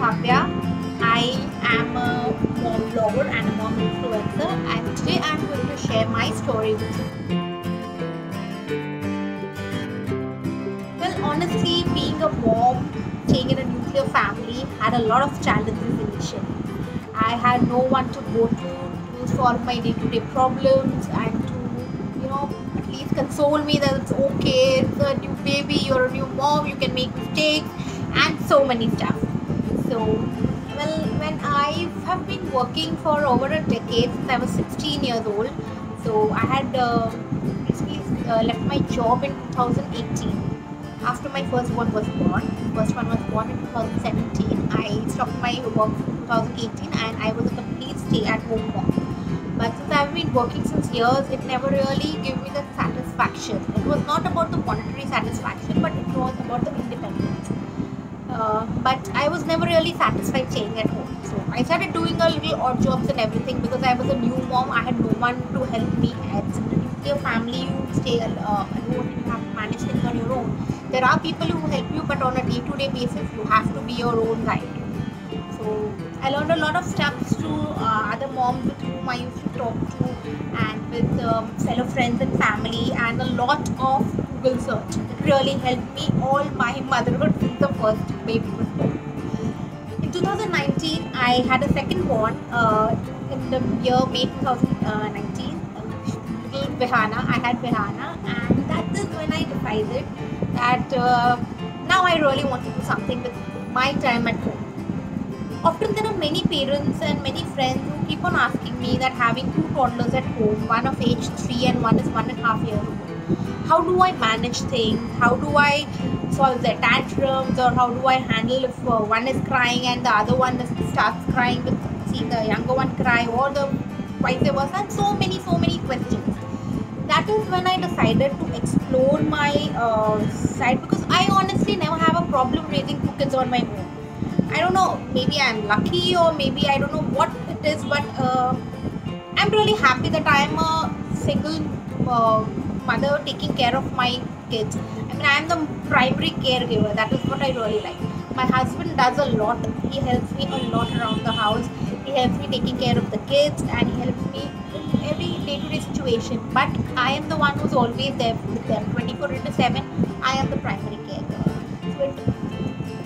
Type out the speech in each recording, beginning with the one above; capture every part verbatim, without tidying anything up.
Bhavya. I am a mom blogger and a mom influencer, and today I am going to share my story with you. Well, honestly, being a mom, staying in a nuclear family had a lot of challenges initially. I had no one to go to to solve my day-to-day problems and to, you know, at least console me that it's okay, it's a new baby, you're a new mom, you can make mistakes, and so many stuff. So, well, when I have been working for over a decade since I was sixteen years old, so I had uh, basically uh, left my job in two thousand eighteen. After my first one was born, first one was born in two thousand seventeen. I stopped my work in two thousand eighteen, and I was a complete stay-at-home mom. But since I've been working since years, it never really gave me that satisfaction. It was not about the monetary satisfaction, but it was about the independence. Uh, but I was never really satisfied staying at home, so I started doing a little odd jobs and everything because I was a new mom. I had no one to help me. It's in a nuclear family, you stay uh, alone, you have to manage things on your own. There are people who help you, but on a day-to-day basis, you have to be your own guide. So I learned a lot of steps to uh, other moms with whom I used to talk to, and with um, fellow friends and family, and a lot of Google search. It really helped me all my motherhood since the first baby was born. In two thousand nineteen, I had a second born uh, in the year May two thousand nineteen. Little Vihana, I had Vihana, and that is when I decided that uh, now I really want to do something with my time at home. Often there are many parents and many friends who keep on asking me that having two toddlers at home, one of age three and one is one and a half years old, how do I manage things? How do I solve their tantrums, or how do I handle if uh, one is crying and the other one is, starts crying with seeing the younger one cry, or the vice versa, and so many, so many questions. That is when I decided to explore my uh, side, because I honestly never have a problem raising two kids on my own. I don't know, maybe I'm lucky, or maybe I don't know what it is, but uh, I'm really happy that I'm a single uh, mother taking care of my kids. I mean, I'm the primary caregiver. That is what I really like. My husband does a lot. He helps me a lot around the house. He helps me taking care of the kids, and he helps me in every day-to-day situation. But I am the one who's always there with them, twenty-four into seven. I am the primary caregiver.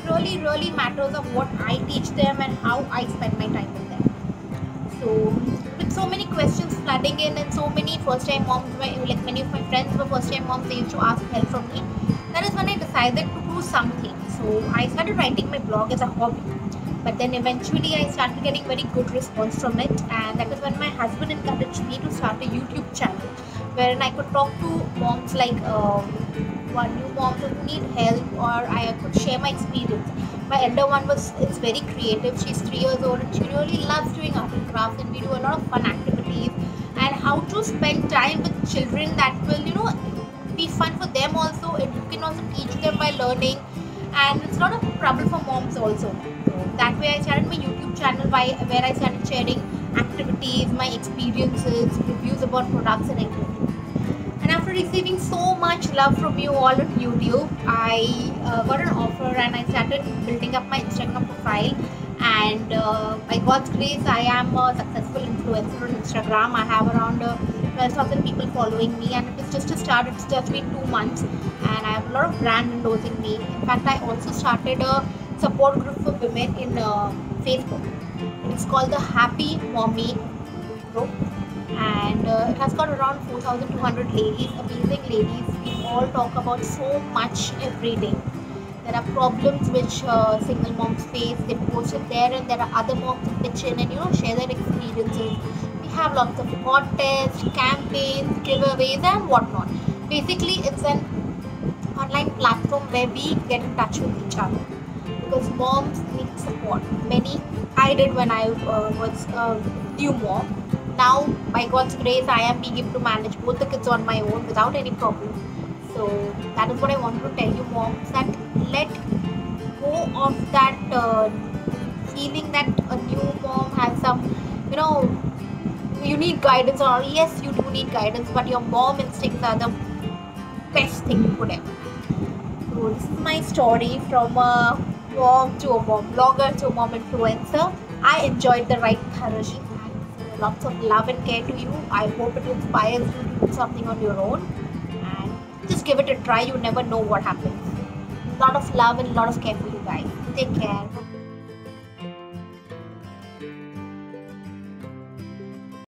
So it really, really matters of what I teach them and how I spend my time with them. So, with so many questions flooding in, and so many first-time moms, like many of my friends were first-time moms, they used to ask help from me. That is when I decided to do something. So, I started writing my blog as a hobby. But then eventually I started getting very good response from it, and that was when my husband encouraged me to start a YouTube channel wherein I could talk to moms like um, one new mom who need help, or I could share my experience. My elder one was is very creative. She's three years old and she really loves doing art and crafts, and we do a lot of fun activities and how to spend time with children that will, you know, be fun for them also, and you can also teach them by learning, and it's not a trouble for moms also. That way I started my YouTube channel by, where I started sharing activities, my experiences, reviews about products and everything. And after receiving so much love from you all on YouTube, I uh, got an offer and I started building up my Instagram profile, and uh, by God's grace I am a successful influencer on Instagram. I have around uh, twelve thousand people following me, and it is just a start. It's just been two months, and I have a lot of brand endorsing me. In fact, I also started a support group for women in uh, Facebook. It's called the Happy Mommy Group, and uh, it has got around four thousand two hundred ladies, amazing ladies. We all talk about so much every day. There are problems which uh, single moms face. They post it there, and there are other moms who pitch in and, you know, share their experiences. We have lots of contests, campaigns, giveaways, and whatnot. Basically, it's an online platform where we get in touch with each other, because moms need support. Many I did when I uh, was a new mom. Now, by God's grace, I am being able to manage both the kids on my own without any problem. So that is what I want to tell you, moms, that let go of that uh, feeling that a new mom has some, you know, you need guidance, or yes, you do need guidance, but your mom instincts are the best thing you could ever. So this is my story from a uh, vlog to a mom blogger to a mom influencer. I enjoyed the ride thoroughly. And lots of love and care to you. I hope it inspires you to do something on your own. And just give it a try. You never know what happens. Lot of love and lot of care for you guys. Take care.